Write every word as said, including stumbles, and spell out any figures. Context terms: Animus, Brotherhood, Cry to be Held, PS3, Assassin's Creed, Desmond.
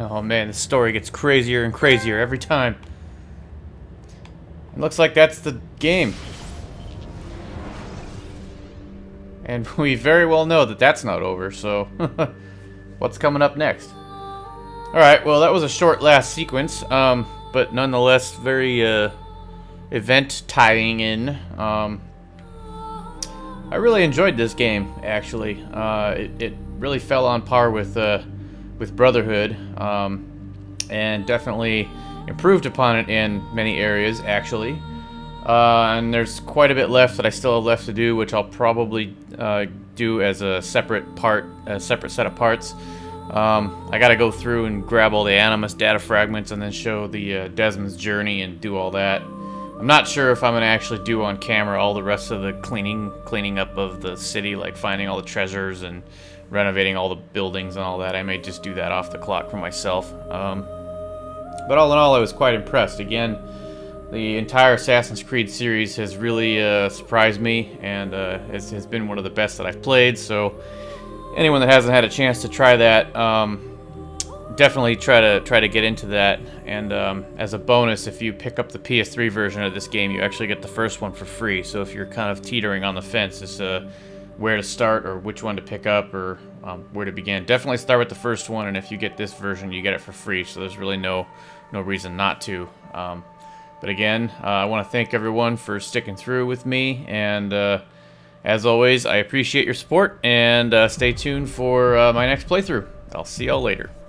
Oh man, the story gets crazier and crazier every time. It looks like that's the game. And we very well know that that's not over, so... what's coming up next? Alright, well that was a short last sequence, um, but nonetheless very uh, event tying in. Um, I really enjoyed this game, actually. Uh, it, it really fell on par with uh, with Brotherhood, um, and definitely improved upon it in many areas, actually. Uh, and there's quite a bit left that I still have left to do, which I'll probably uh, do as a separate part, a separate set of parts. Um, I gotta go through and grab all the Animus data fragments and then show the uh, Desmond's journey and do all that. I'm not sure if I'm gonna actually do on camera all the rest of the cleaning cleaning up of the city, like finding all the treasures and renovating all the buildings and all that. I may just do that off the clock for myself. Um, but all in all, I was quite impressed. Again, the entire Assassin's Creed series has really uh, surprised me and uh, has, has been one of the best that I've played, so... anyone that hasn't had a chance to try that, um, definitely try to try to get into that. And um, as a bonus, if you pick up the P S three version of this game, you actually get the first one for free. So if you're kind of teetering on the fence as to uh, where to start or which one to pick up or um, where to begin, definitely start with the first one. And if you get this version, you get it for free. So there's really no no reason not to. Um, but again, uh, I want to thank everyone for sticking through with me and. Uh, As always, I appreciate your support, and uh, stay tuned for uh, my next playthrough. I'll see y'all later.